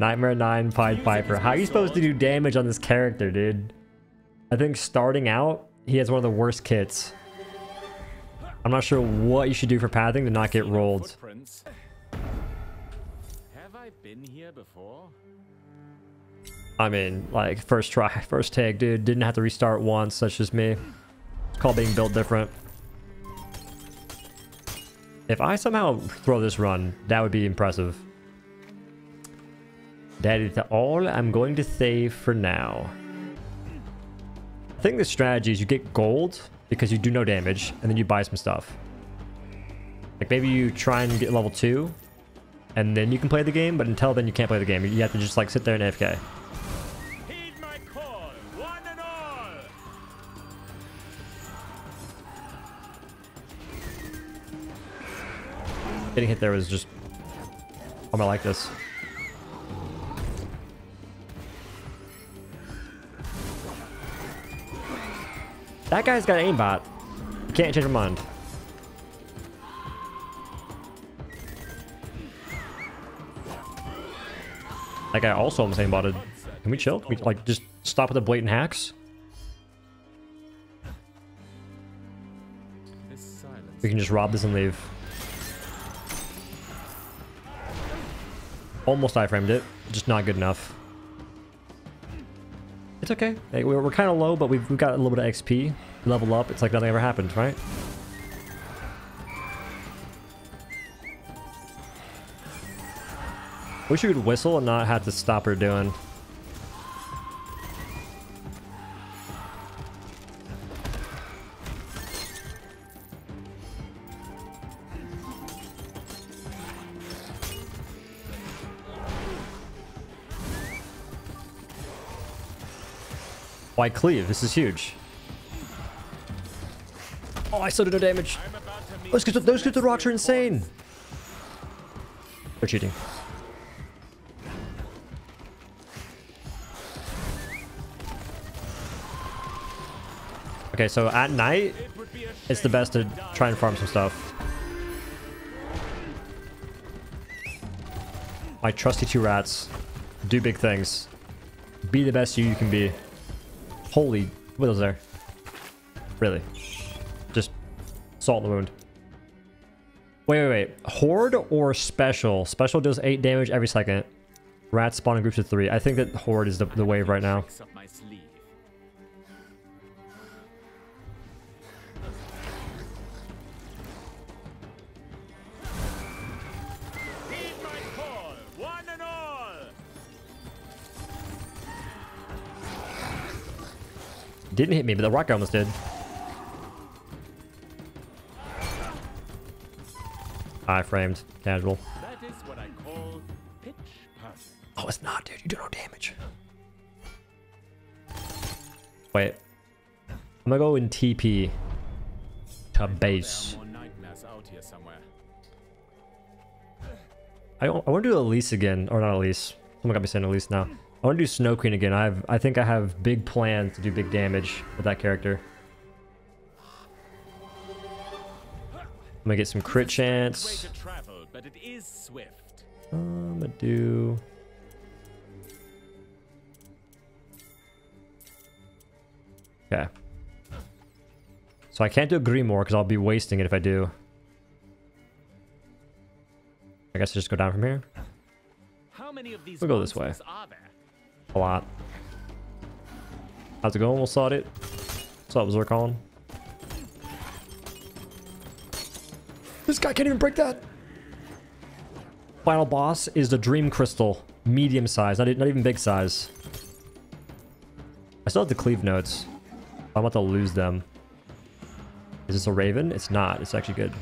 Nightmare 9 Pied Pipper. How are you supposed to do damage on this character, dude? I think starting out, he has one of the worst kits. I'm not sure what you should do for pathing to not get rolled. Have I been here before? I mean, like, first try, first take, dude. Didn't have to restart once. That's just me. It's called being built different. If I somehow throw this run, that would be impressive. That is all I'm going to save for now. I think the strategy is you get gold because you do no damage, and then you buy some stuff. Like, maybe you try and get level 2, and then you can play the game, but until then you can't play the game. You have to just, like, sit there and AFK. Getting hit there was just... I'm gonna like this. That guy's got an aimbot. You can't change your mind. That guy also almost aimbotted. Can we chill? Can we, like, just stop with the blatant hacks? We can just rob this and leave. Almost I-framed it, just not good enough. It's okay. Hey, we're kind of low, but we've got a little bit of XP. Level up, it's like nothing ever happened, right? Wish you could whistle and not have to stop her doing. White cleave, this is huge. Oh, I still did no damage. Those kids with rocks are insane. They're cheating. Okay, so at night, it's the best to try and farm some stuff. My trusty two rats. Do big things. Be the best you can be. Holy widows there. Really. Just salt in the wound. Wait. Horde or special? Special does 8 damage every second. Rats spawn in groups of 3. I think that horde is the wave right now. Didn't hit me, but the rock almost did. I framed. Casual. That is what I call pitch perfect. Oh, it's not, dude. You do no damage. Wait. I'm gonna go in TP to base. I want to do Elise again. Or not Elise. Someone got me saying Elise now. I want to do Snow Queen again. I think I have big plans to do big damage with that character. I'm gonna get some crit chance. I'm gonna do... Okay. So I can't do a Grimoire because I'll be wasting it if I do. I guess I just go down from here. We'll go this way. A lot. How's it going? We'll sort it. What's up, Zircon? This guy can't even break that. Final boss is the Dream Crystal. Medium size, not even big size. I still have the cleave notes. I'm about to lose them. Is this a raven? It's not. It's actually good.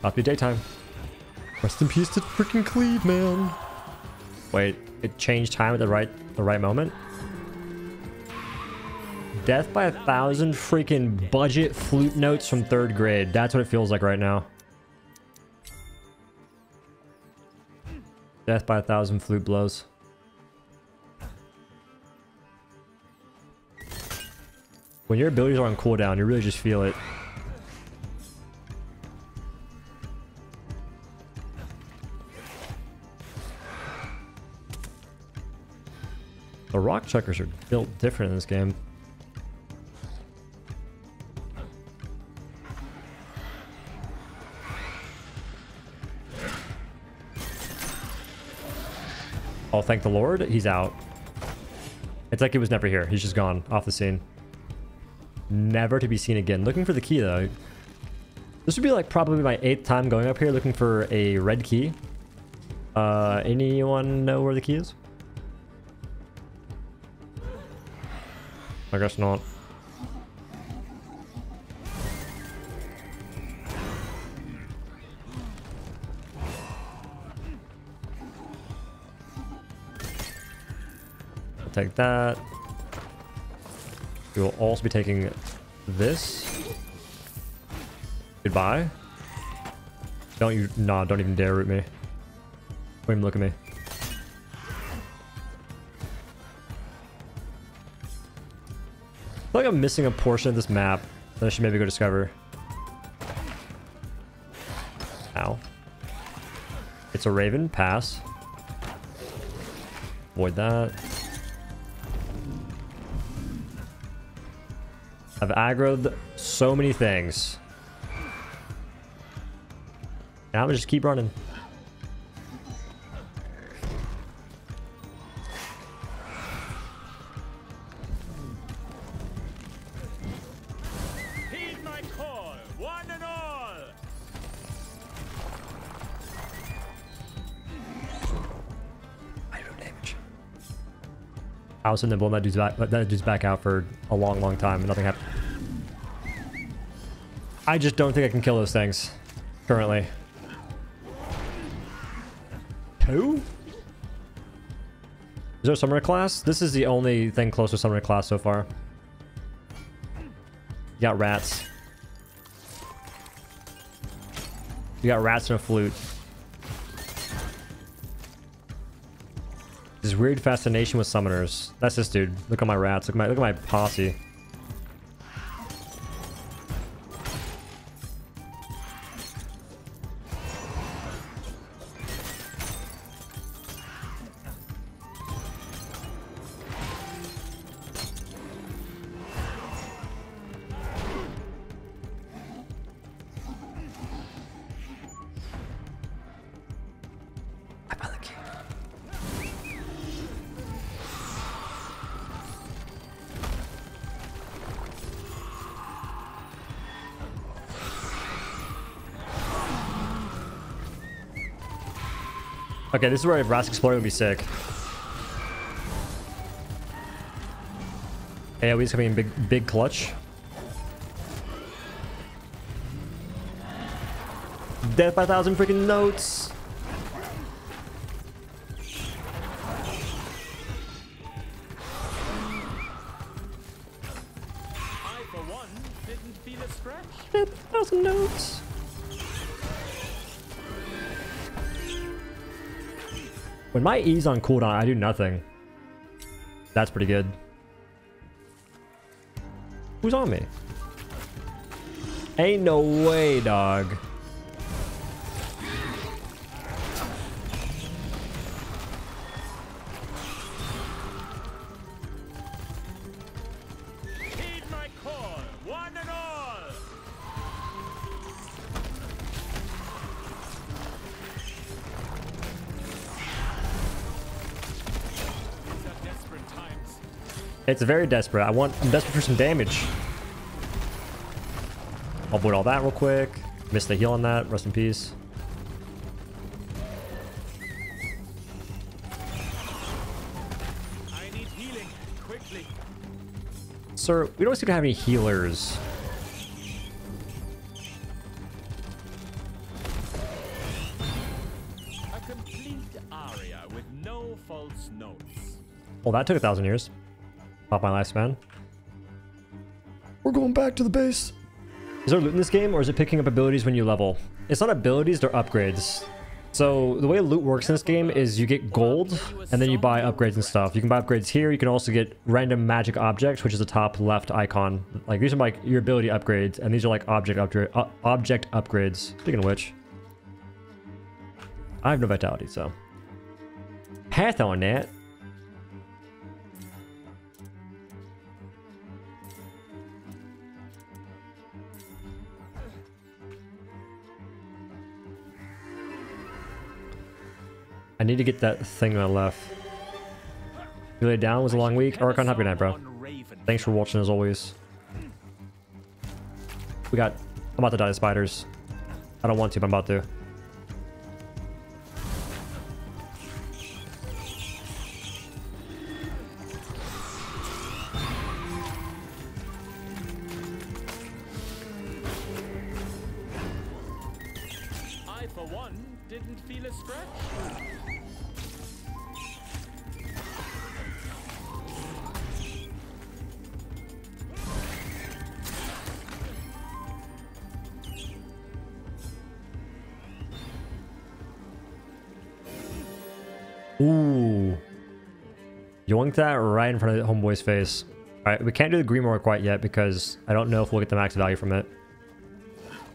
About to be daytime. Rest in peace to freaking cleave, man. Wait, it changed time at the right moment? death by 1,000 freaking budget flute notes from 3rd grade. That's what it feels like right now. Death by 1,000 flute blows. When your abilities are on cooldown, you really just feel it. The rock chuckers are built different in this game. Oh, thank the Lord, he's out. It's like he was never here. He's just gone off the scene. Never to be seen again. Looking for the key, though. This would be like probably my 8th time going up here looking for a red key. Anyone know where the key is? I guess not. I'll take that. We will also be taking this. Goodbye. Don't you... Nah, don't even dare root me. Don't even look at me. I feel like I'm missing a portion of this map that I should maybe go discover. Ow. It's a raven. Pass. Avoid that. I've aggroed so many things. Now I'm just keep running. And then blow that dude's back out for a long, long time and nothing happened. I just don't think I can kill those things currently. Who? Is there a summoner class? This is the only thing close to summoner class so far. You got rats. You got rats and a flute. This weird fascination with summoners. That's this dude. Look at my rats. Look at my posse. Okay, this is where Rask Exploring would be sick. AoE's coming in big clutch. Death by 1,000 freaking notes! I, for one, didn't feel a scratch. Death by 1,000 notes! When my E's on cooldown, I do nothing. That's pretty good. Who's on me? Ain't no way, dog. It's very desperate. I'm desperate for some damage. I'll avoid all that real quick. Missed the heal on that. Rest in peace. I need healing quickly. Sir, we don't seem to have any healers. A complete aria with no false notes. Well, that took 1,000 years. Pop my lifespan. We're going back to the base. Is there loot in this game, or is it picking up abilities when you level? It's not abilities, they're upgrades. So the way loot works in this game is you get gold and then you buy upgrades and stuff. You can buy upgrades here. You can also get random magic objects, which is the top left icon. Like these are like your ability upgrades, and these are like object upgrades. Speaking of which, I have no vitality, so path on that. I need to get that thing on the left. You laid down, was a long week. Archon, happy night, bro. Thanks for watching as always. I'm about to die to spiders. I don't want to, but I'm about to. I, for one, didn't feel a scratch. Ooh. Yoinked that right in front of the homeboy's face. Alright, we can't do the grimoire quite yet because I don't know if we'll get the max value from it.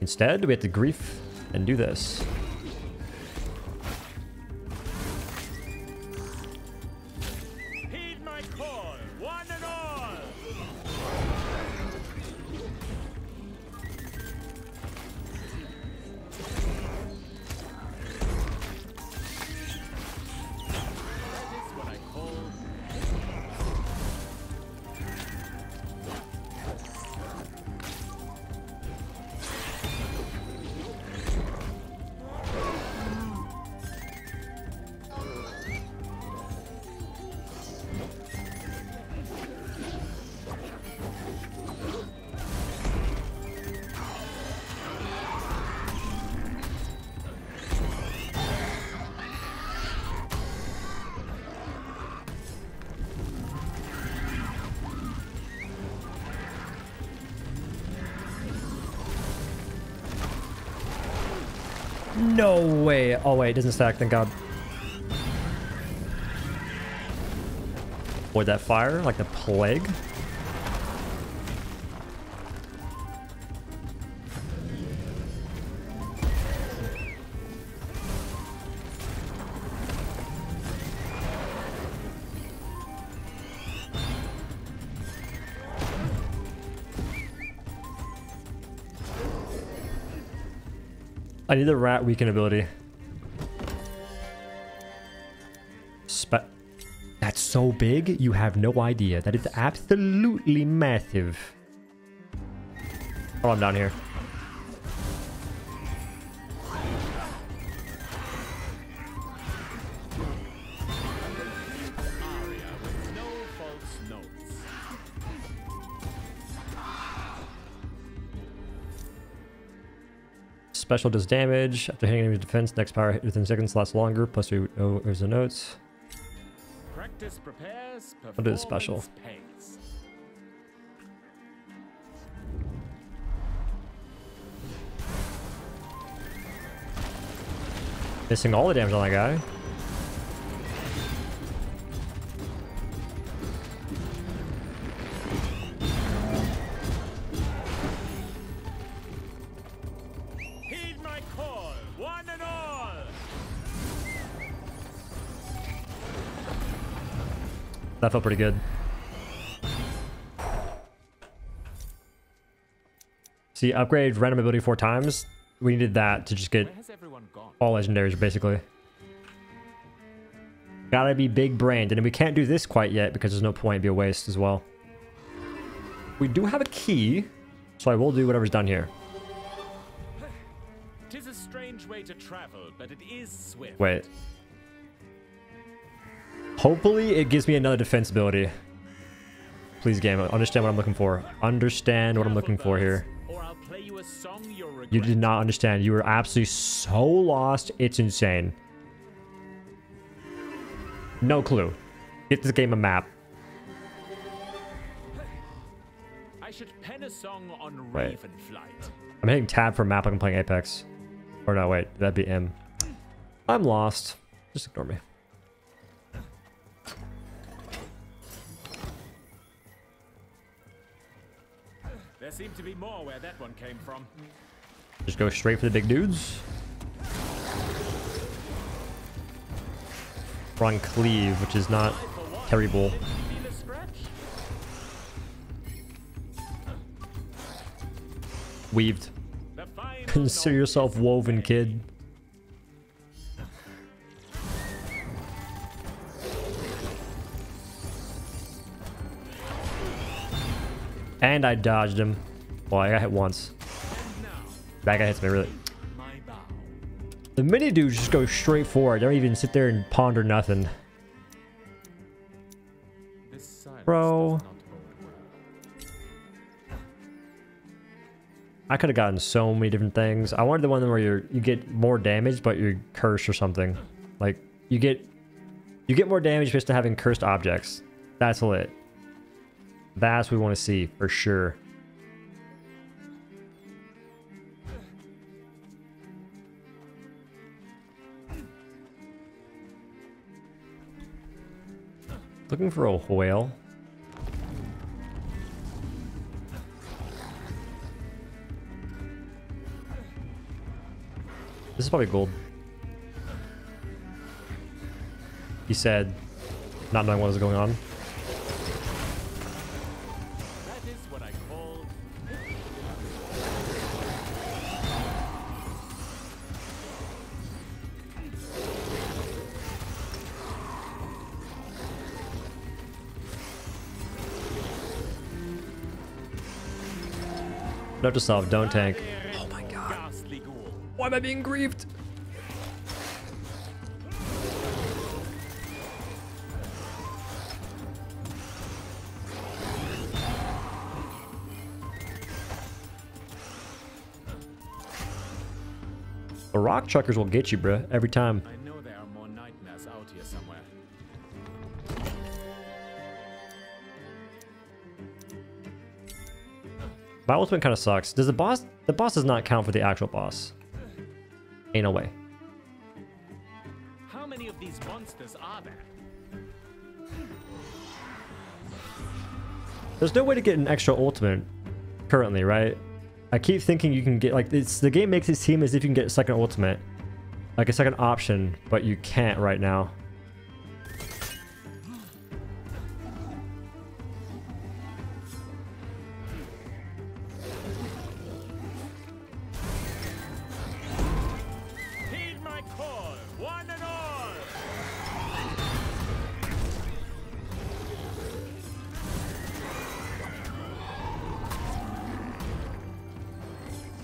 Instead, we have to grief and do this. Heed my call, one and all. No way. Oh, wait. It doesn't stack. Thank God. Avoid that fire like the plague. I need the rat weaken ability. That's so big, you have no idea. That is absolutely massive. Oh, I'm down here. Special does damage after hitting enemy defense. Next power hit within seconds lasts longer. Plus 3 over the notes. Practice prepares. I'll do the special. Pays. Missing all the damage on that guy. That felt pretty good. See, upgrade random ability 4 times. We needed that to just get all legendaries, basically. Gotta be big brained, and we can't do this quite yet because there's no point. It'd be a waste as well. We do have a key, so I will do whatever's done here. Tis a strange way to travel, but it is swift. Wait. Hopefully it gives me another defense ability. Please, game, understand what I'm looking for. Understand what I'm looking for here. You did not understand. You were absolutely so lost. It's insane. No clue. Get this game a map. I should pen a song on Raven Flight. I'm hitting tab for map like I'm playing Apex. Or no, wait, that'd be M. I'm lost. Just ignore me. There seemed to be more where that one came from. Just go straight for the big dudes. We're on cleave, which is not terrible. Weaved. Consider yourself woven, kid. And I dodged him. Well, I got hit once. That guy hits me really. The mini dudes just go straight forward. They don't even sit there and ponder nothing. Bro. I could have gotten so many different things. I wanted the one where you get more damage, but you're cursed or something. Like you get more damage just to having cursed objects. That's lit. That's what we want to see for sure. Looking for a whale. This is probably gold. He said, not knowing what was going on. That is what I call... Note to self, don't tank. Why am I being grieved? The rock chuckers will get you, bruh, every time. I know there are more nightmares out here somewhere. My ultimate kind of sucks. Does the boss? The boss does not count for the actual boss. Ain't no way. How many of these monsters are there? There's no way to get an extra ultimate currently, right? I keep thinking you can get, like, it's, the game makes it seem as if you can get a second ultimate. Like a second option, but you can't right now.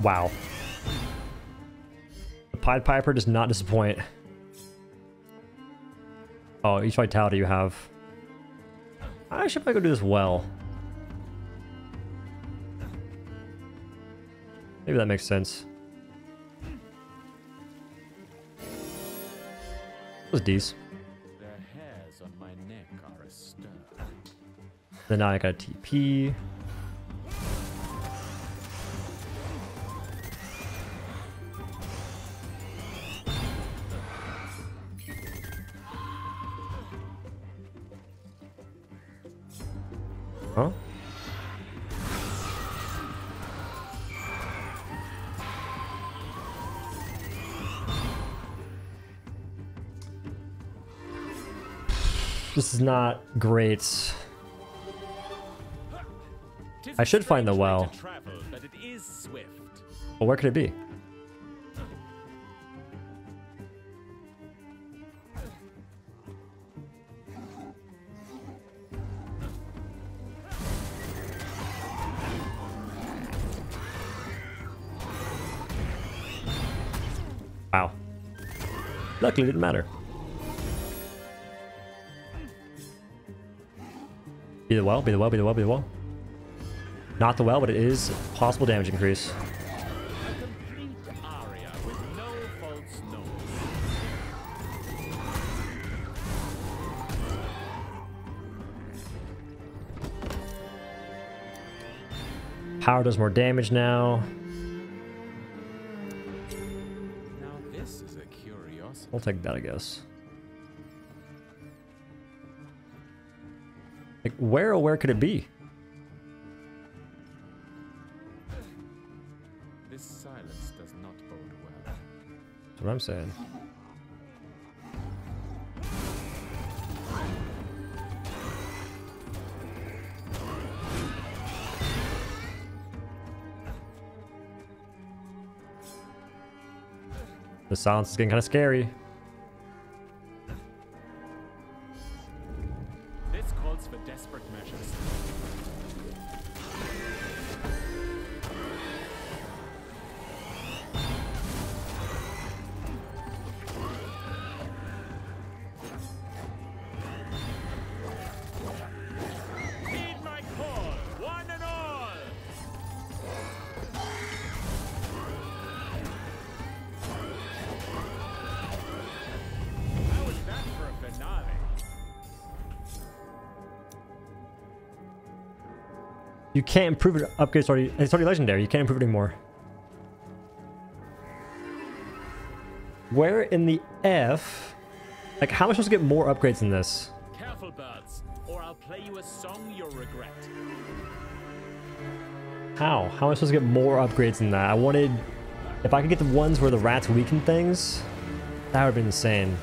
Wow. The Pied Piper does not disappoint. Oh, each vitality you have. I should probably go do this well. Maybe that makes sense. Those D's. Their hairs on my neck are astir. Then now I got a TP. Huh? This is not great. I should find the well. But where could it be? Wow. Luckily, it didn't matter. Be the well, be the well, be the well, be the well. Not the well, but it is possible damage increase. Power does more damage now. This is a curiosity. We'll take that, I guess. Like, where or where could it be? This silence does not bode well. That's what I'm saying. The silence is getting kind of scary. This calls for desperate measures. Heed my call, one and all. You can't improve it. Upgrade's already, it's already legendary. You can't improve it anymore. Where in the F? Like, how am I supposed to get more upgrades in this? Careful, birds, or I'll play you a song you'll regret. How? How am I supposed to get more upgrades in that? I wanted... If I could get the ones where the rats weaken things, that would have been insane.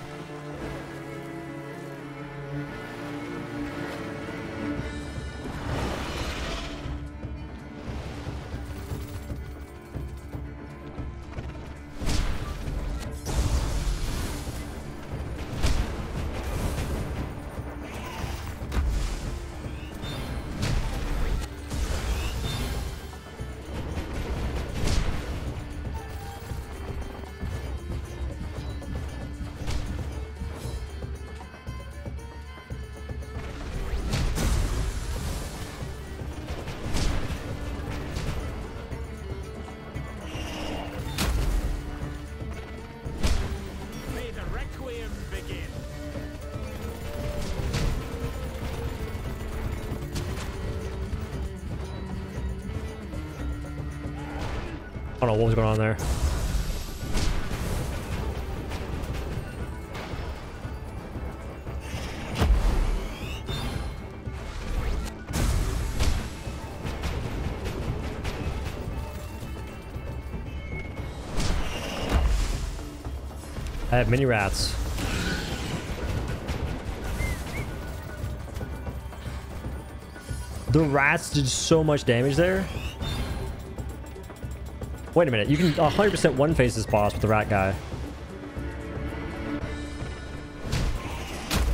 I don't know what was going on there. I have many rats. The rats did so much damage there. Wait a minute, you can 100% one-face this boss with the rat guy.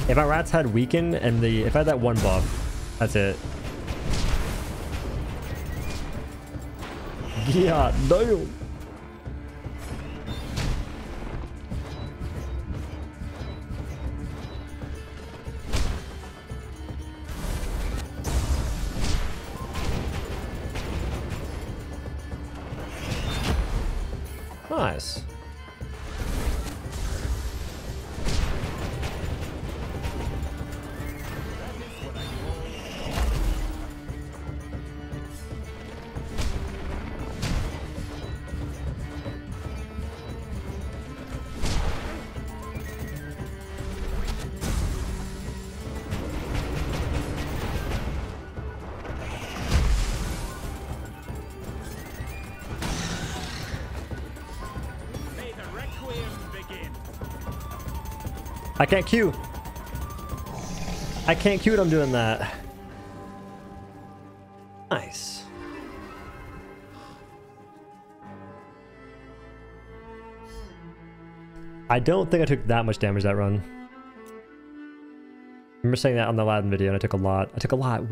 If my rats had weaken and the... If I had that one buff, that's it. Yeah, no! Nice. I can't Q. I can't Q it, I'm doing that. Nice. I don't think I took that much damage that run. I remember saying that on the Aladdin video and I took a lot. I took a lot.